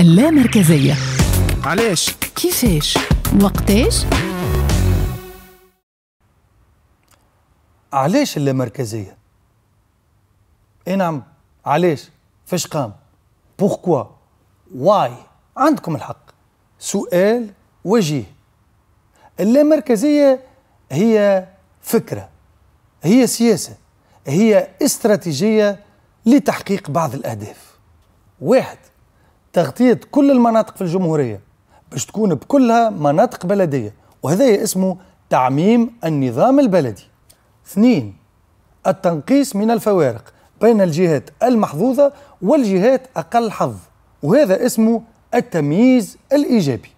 اللامركزية. علاش؟ كيفاش؟ وقتاش؟ علاش اللامركزية؟ اي نعم، علاش؟ فاش قام؟ بوركوا؟ واي؟ عندكم الحق، سؤال وجيه. اللامركزية هي فكرة، هي سياسة، هي استراتيجية لتحقيق بعض الأهداف. واحد، تغطية كل المناطق في الجمهورية باش تكون بكلها مناطق بلدية، وهذا اسمه تعميم النظام البلدي. اثنين، التنقيص من الفوارق بين الجهات المحظوظة والجهات أقل حظ، وهذا اسمه التمييز الإيجابي.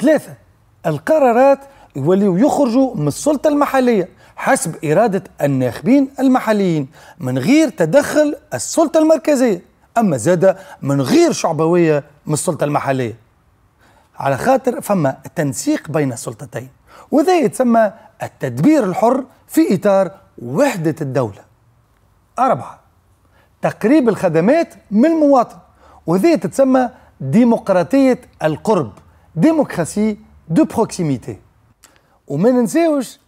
ثلاثة، القرارات يوليو يخرجوا من السلطة المحلية حسب إرادة الناخبين المحليين من غير تدخل السلطة المركزية، أما زادة من غير شعبوية من السلطة المحلية، على خاطر فما تنسيق بين السلطتين، وذا يتسمى التدبير الحر في إطار وحدة الدولة. أربعة، تقريب الخدمات من المواطن، وذا تتسمى ديمقراطية القرب، ديموكراسي دو بروكسيميتي. وما ننساوش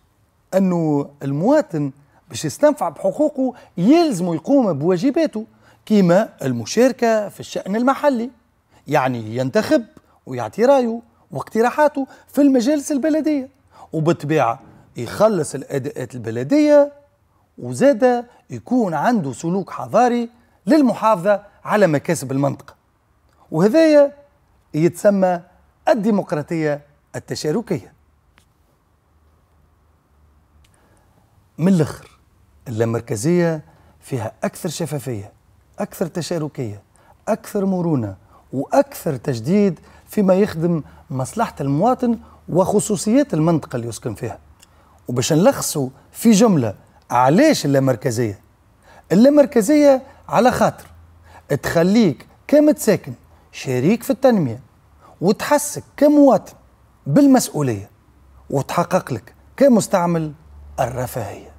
أنه المواطن باش يستنفع بحقوقه يلزم يقوم بواجباته، كيما المشاركة في الشأن المحلي، يعني ينتخب ويعطي رايه واقتراحاته في المجالس البلدية، وبالطبيعة يخلص الأداءات البلدية، وزاد يكون عنده سلوك حضاري للمحافظة على مكاسب المنطقة، وهذايا يتسمى الديمقراطية التشاركية. من الآخر، اللامركزية فيها أكثر شفافية، أكثر تشاركية، أكثر مرونة، وأكثر تجديد فيما يخدم مصلحة المواطن وخصوصيات المنطقة اللي يسكن فيها. وباش نلخصوا في جملة علاش اللامركزية؟ اللامركزية على خاطر تخليك كمتساكن شريك في التنمية، وتحسك كمواطن بالمسؤولية، وتحقق لك كمستعمل الرفاهية.